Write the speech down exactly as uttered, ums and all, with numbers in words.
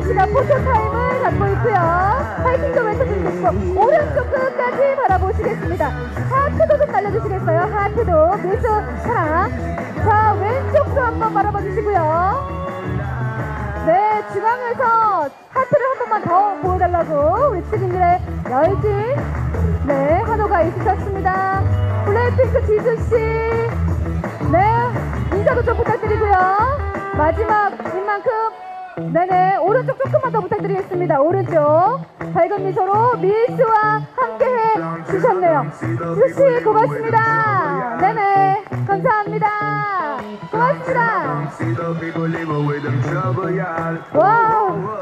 지수 씨가 포토타임을 갖고 있고요. 파이팅 좀 외쳐주시고 오른쪽 끝까지 바라보시겠습니다. 하트도 좀 날려주시겠어요? 하트도 밀수 사랑. 자, 왼쪽도 한번 바라봐주시고요. 네, 중앙에서 하트를 한 번만 더 보여달라고 우리 측인들의 열띤 네 환호가 있으셨습니다. 블랙핑크 지수 씨, 네 인사도 좀 부탁드리고요. 마지막인 만큼 네네 오른쪽 조금만 더 부탁드리겠습니다. 오른쪽 밝은 미소로 밀수와 함께해 주셨네요. 지수씨 고맙습니다. 네네 감사합니다. 고맙습니다. 와우.